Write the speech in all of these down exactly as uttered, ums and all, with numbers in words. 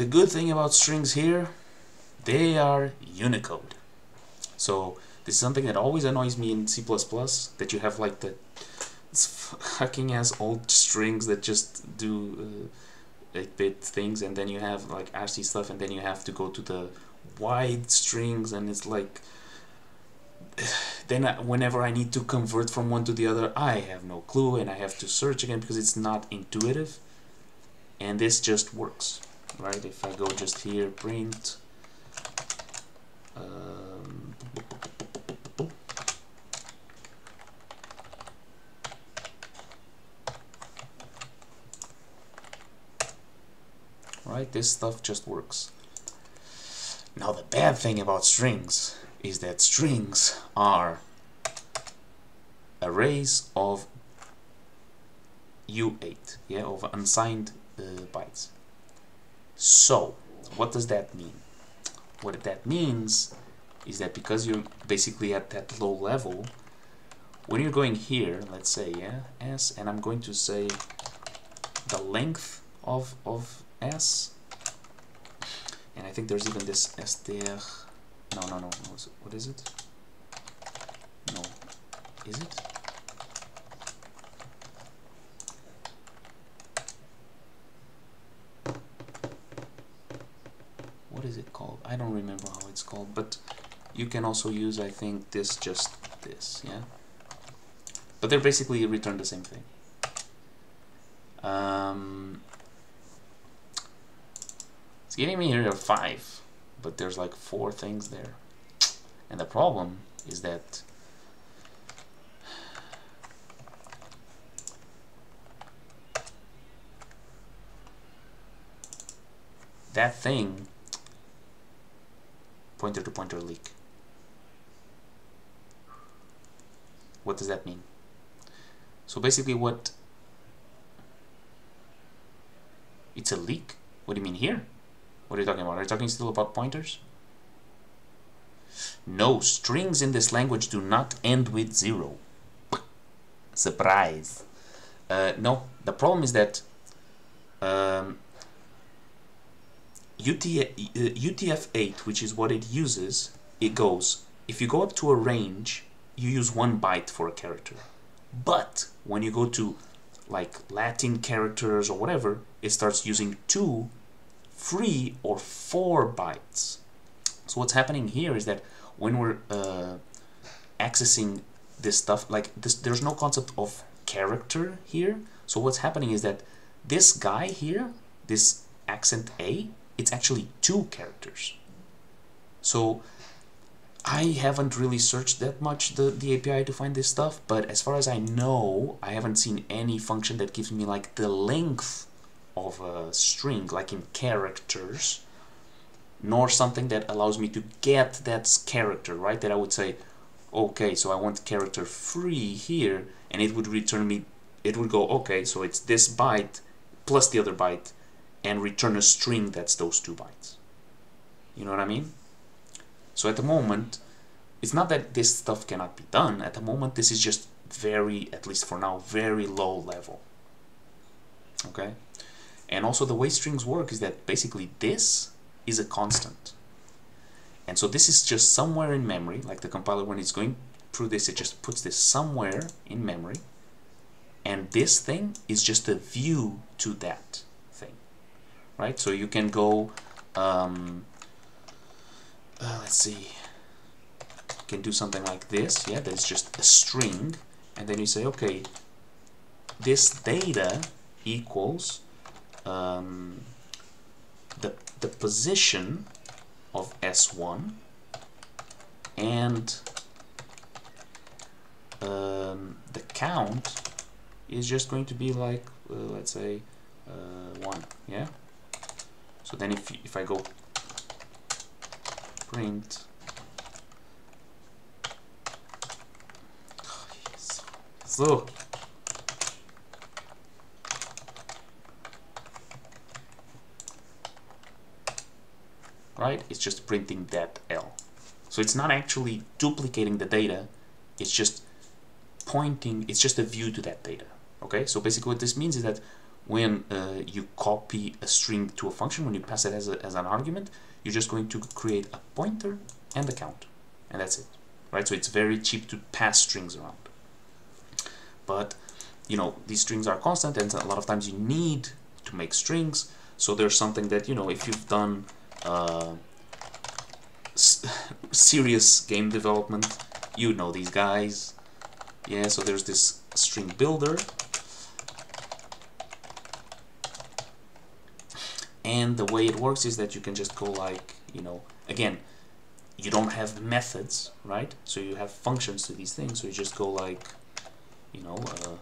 The good thing about strings here, they are Unicode. So this is something that always annoys me in C plus plus, that you have like the fucking ass old strings that just do eight bit uh, things, and then you have like R C stuff, and then you have to go to the wide strings, and it's like, then I, whenever I need to convert from one to the other, I have no clue, and I have to search again because it's not intuitive, and this just works, right? If I go just here, print, um, right, this stuff just works. Now the bad thing about strings is that strings are arrays of U eight, yeah, of unsigned uh, bytes. So what does that mean? What that means is that because you're basically at that low level, when you're going here, let's say, yeah, S, and I'm going to say the length of, of S, and I think there's even this str, no, no, no, what is it? No, is it? What is it called? I don't remember how it's called, but you can also use, I think, this, just this, yeah? But they're basically return the same thing. Um, it's getting me here a five, but there's like four things there. And the problem is that that thing pointer to pointer leak. What does that mean? So basically what, it's a leak? What do you mean here? What are you talking about? Are you talking still about pointers? No, strings in this language do not end with zero. Surprise. Uh, no, the problem is that um, U T F eight, which is what it uses, it goes, if you go up to a range, you use one byte for a character. But when you go to like Latin characters or whatever, it starts using two, three, or four bytes. So what's happening here is that when we're uh, accessing this stuff, like this, there's no concept of character here. So what's happening is that this guy here, this accent A, it's actually two characters. So I haven't really searched that much the, the A P I to find this stuff, but as far as I know, I haven't seen any function that gives me like the length of a string, like in characters, nor something that allows me to get that character, right? That I would say, okay, so I want character three here, and it would return me, it would go, okay, so it's this byte plus the other byte, and return a string that's those two bytes. You know what I mean? So at the moment, it's not that this stuff cannot be done. At the moment, this is just very, at least for now, very low level. Okay? And also the way strings work is that basically this is a constant. And so this is just somewhere in memory, like the compiler, when it's going through this, it just puts this somewhere in memory. And this thing is just a view to that. Right, so you can go, um, uh, let's see, you can do something like this, yeah, that's just a string, and then you say, okay, this data equals um, the, the position of S one and um, the count is just going to be like, uh, let's say, uh, one, yeah? So then if, if I go print, so right, it's just printing that L. So it's not actually duplicating the data, it's just pointing, it's just a view to that data. Okay, so basically what this means is that when uh, you copy a string to a function, when you pass it as, a, as an argument, you're just going to create a pointer and a count, and that's it, right? So it's very cheap to pass strings around. But, you know, these strings are constant, and a lot of times you need to make strings. So there's something that, you know, if you've done uh, s serious game development, you know these guys. Yeah, so there's this string builder. And the way it works is that you can just go like, you know, again, you don't have methods, right? So you have functions to these things. So you just go like, you know, uh,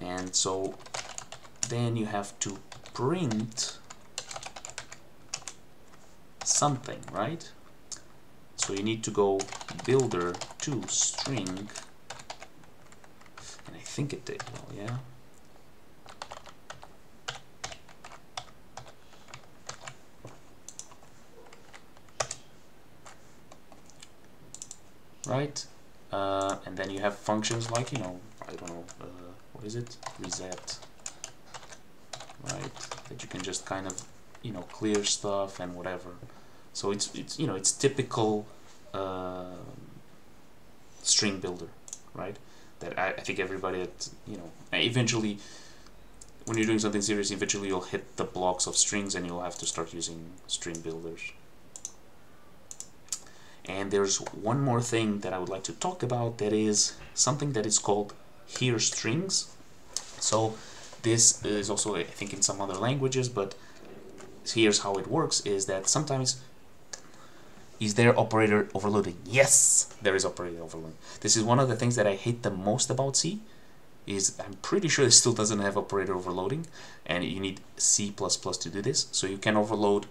and so then you have to print something, right? So you need to go builder to string, and I think it did well, yeah. Right, uh, and then you have functions like, you know, I don't know, uh, what is it? Reset, right? That you can just kind of, you know, clear stuff and whatever. So it's, it's you know, it's typical uh, string builder, right? That I, I think everybody, at, you know, eventually, when you're doing something serious, eventually you'll hit the blocks of strings and you'll have to start using string builders. And there's one more thing that I would like to talk about, that is something that is called here strings. So this is also, I think, in some other languages, but here's how it works, is that sometimes... Is there operator overloading? Yes, there is operator overloading. This is one of the things that I hate the most about C, is I'm pretty sure it still doesn't have operator overloading, and you need C plus plus to do this. So you can overload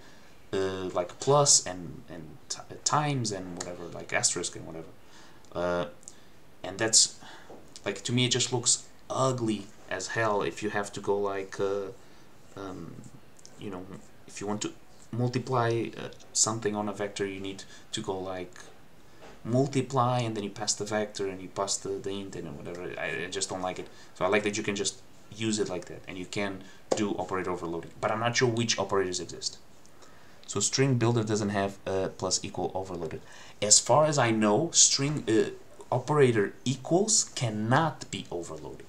uh, like plus and, and t times and whatever, like asterisk and whatever. Uh, and that's, like, to me it just looks ugly as hell if you have to go like, uh, um, you know, if you want to multiply uh, something on a vector, you need to go like multiply, and then you pass the vector and you pass the, the int and whatever. I, I just don't like it. So I like that you can just use it like that, and you can do operator overloading, but I'm not sure which operators exist. So string builder doesn't have uh, plus equal overloaded. As far as I know, string uh, operator equals cannot be overloaded.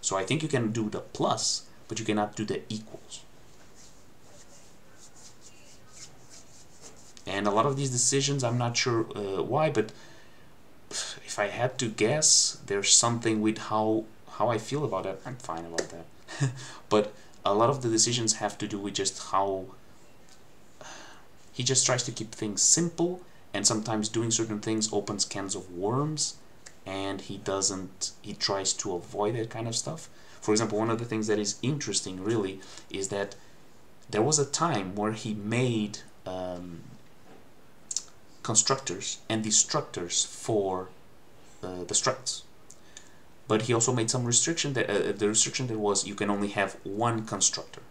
So I think you can do the plus, but you cannot do the equals. And a lot of these decisions, I'm not sure uh, why, but if I had to guess, there's something with how how I feel about that. I'm fine about that. But a lot of the decisions have to do with just how he just tries to keep things simple, and sometimes doing certain things opens cans of worms, and he doesn't, he tries to avoid that kind of stuff. For example, one of the things that is interesting really is that there was a time where he made um, constructors and destructors for uh, the structs, but he also made some restriction that uh, the restriction that was you can only have one constructor,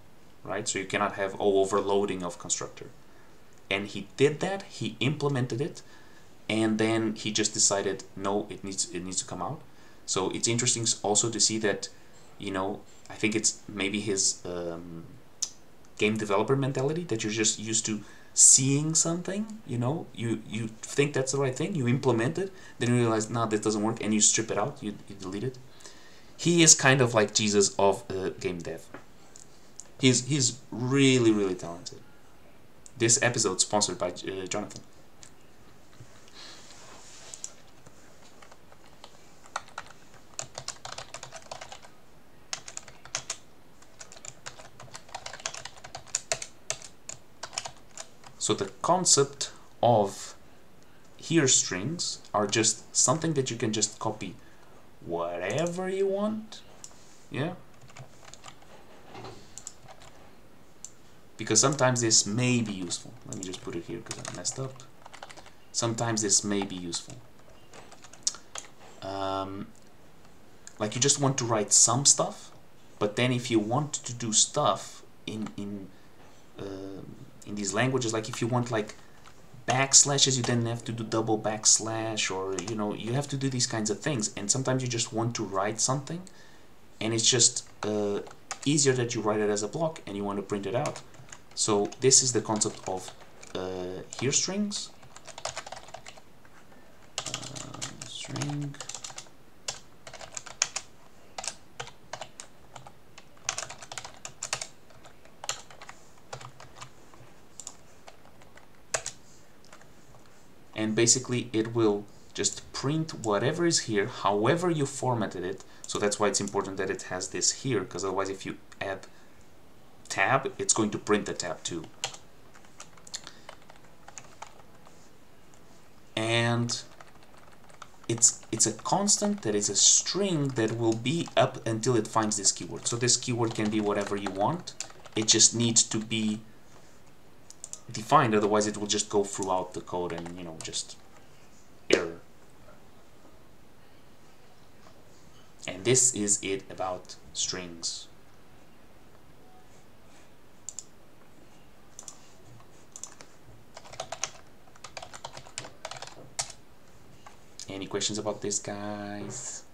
right? So you cannot have oh, overloading of constructor. And he did that, he implemented it, and then he just decided no, it needs it needs to come out. So it's interesting also to see that, you know, I think it's maybe his um, game developer mentality, that you're just used to seeing something, you know, you you think that's the right thing, you implement it, then you realize no, this doesn't work, and you strip it out, you, you delete it. He is kind of like Jesus of uh, game dev. He's he's really really talented. This episode sponsored by uh, Jonathan. So the concept of here strings are just something that you can just copy whatever you want, yeah? Because sometimes this may be useful. Let me just put it here because I messed up. Sometimes this may be useful. um, like you just want to write some stuff, but then if you want to do stuff in in uh, in these languages, like if you want like backslashes, you then have to do double backslash, or you know, you have to do these kinds of things. And sometimes you just want to write something, and it's just uh, easier that you write it as a block and you want to print it out. So this is the concept of uh, here strings, uh, string. And basically it will just print whatever is here, however you formatted it. So that's why it's important that it has this here, because otherwise if you add tab, it's going to print the tab too. And it's, it's a constant that is a string that will be up until it finds this keyword. So this keyword can be whatever you want. It just needs to be defined, otherwise it will just go throughout the code and, you know, just error. And this is it about strings. Any questions about this, guys?